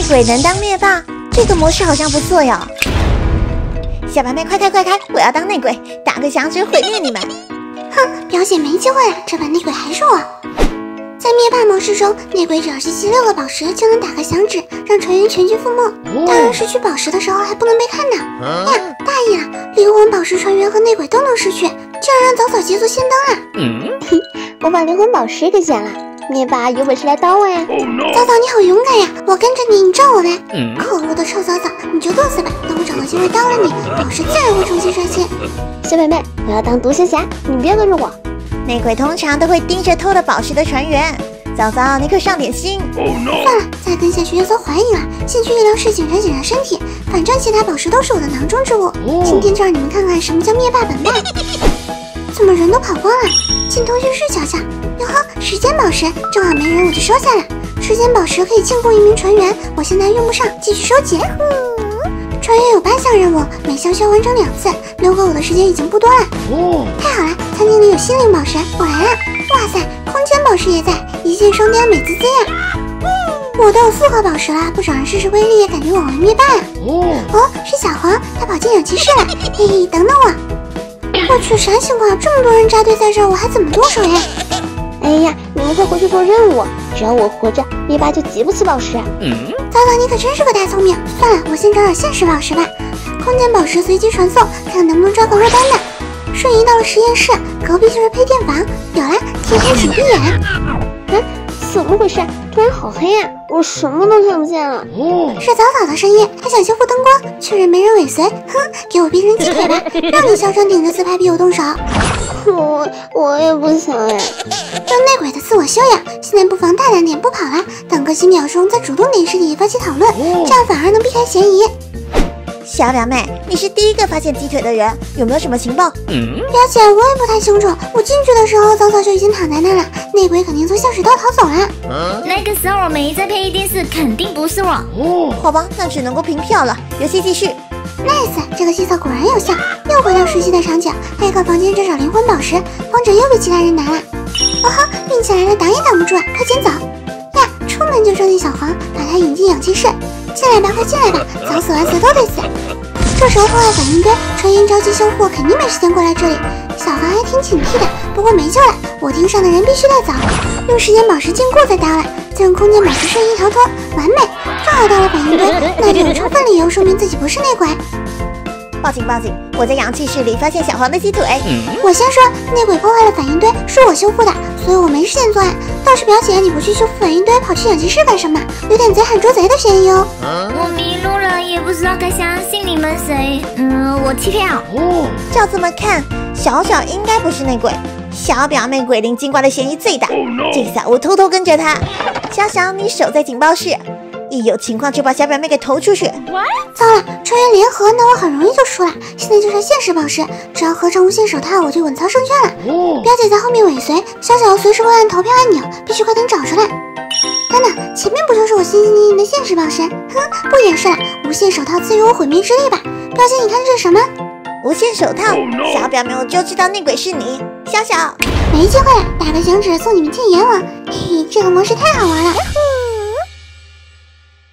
内鬼能当灭霸，这个模式好像不错哟。小白妹，快开快开！我要当内鬼，打个响指毁灭你们！哼，表姐没机会了，这把内鬼还弱啊！在灭霸模式中，内鬼只要是积6个宝石就能打个响指，让成员全军覆没。当然，失去宝石的时候还不能被看到。呀，大意了！灵魂宝石成员和内鬼都能失去，这样让早早捷足先登啊！我把灵魂宝石给捡了。 灭霸有本事来打我呀！早早你好勇敢呀！我跟着你，你撞我嘞！可恶的臭早早，你就作死吧！等我找到机会刀了你，宝石自然会重新上线。小妹妹，我要当独行侠，你别跟着我。内鬼通常都会盯着偷了宝石的船员，早早你可上点心。算了，再跟下去有所怀疑了。先去医疗室检查检查身体，反正其他宝石都是我的囊中之物。今天就让你们看看什么叫灭霸本霸。怎么人都跑光了？进通讯室瞧瞧。 哟呵，时间宝石正好没人，我就收下了。时间宝石可以禁锢一名船员，我现在用不上，继续收集。船员有8项任务，每项需要完成2次，留给我的时间已经不多了。太好了，餐厅里有心灵宝石，我来了！哇塞，空间宝石也在，一箭双雕，美滋滋呀！我都有4个宝石了，不找人试试威力，感觉我玩灭霸呀！哦，是小黄，他跑进有骑士了，嘿嘿，等等我！我去，啥情况？这么多人扎堆在这儿，我还怎么动手呀？ 哎呀，你们快回去做任务！只要我活着，灭霸就集不起宝石。早早你可真是个大聪明。算了，我先找找现实宝石吧。空间宝石随机传送，看能不能抓个落单的。瞬移到了实验室，隔壁就是配电房。有了，天天请闭眼。怎么回事？突然好黑呀！我什么都看不见了。是早早的深夜，他想修复灯光，确认没人尾随。哼，给我变成鸡腿吧，让你嚣张顶着自拍逼我动手。 我也不想哎，这内鬼的自我修养，现在不妨大胆点，不跑了，等个几秒钟再主动点尸体发起讨论，这样反而能避开嫌疑。小表妹，你是第一个发现鸡腿的人，有没有什么情报？表姐，我也不太清楚，我进去的时候早早就已经躺在那了，内鬼肯定从下水道逃走了。那个时候我没在配1电视，肯定不是我。好吧，那只能够平票了，游戏继续。 nice， 这个计策果然有效。又回到熟悉的场景，黑客房间找灵魂宝石，王者又被其他人拿了。哦吼，运气来了，挡也挡不住啊！快捡走呀！出门就撞见小黄，把他引进氧气室。进来吧，快进来吧，早死晚死都得死。这时候破坏反应堆，传言着急修护，肯定没时间过来这里。小黄还挺警惕的，不过没救了。我盯上的人必须带走，用时间宝石禁锢再刀了，再用空间宝石瞬移逃脱，完美。 正好到了反应堆，那就有充分理由说明自己不是内鬼。报警报警！我在氧气室里发现小黄的鸡腿。我先说，内鬼破坏了反应堆，是我修复的，所以我没时间作案。倒是表姐，你不去修复反应堆，跑去氧气室干什么？有点贼喊捉贼的嫌疑哦。我迷路了，也不知道该相信你们谁。我弃票。照这么看，小小应该不是内鬼。 小表妹鬼灵精怪的嫌疑最大，这下我偷偷跟着她。小小，你守在警报室，一有情况就把小表妹给投出去。糟了，船员联合，那我很容易就输了。现在就上现实宝石，只要合成无限手套，我就稳操胜券了。表姐在后面尾随，小小随时会按投票按钮，必须快点找出来。等等，前面不就是我心心念念的现实宝石？哼，不掩饰了，无限手套赐予我毁灭之力吧。表姐，你看这是什么？ 无限手套，小表妹，我就知道内鬼是你，小小，没机会了，打个响指送你们进阎王，嘿嘿，这个模式太好玩了。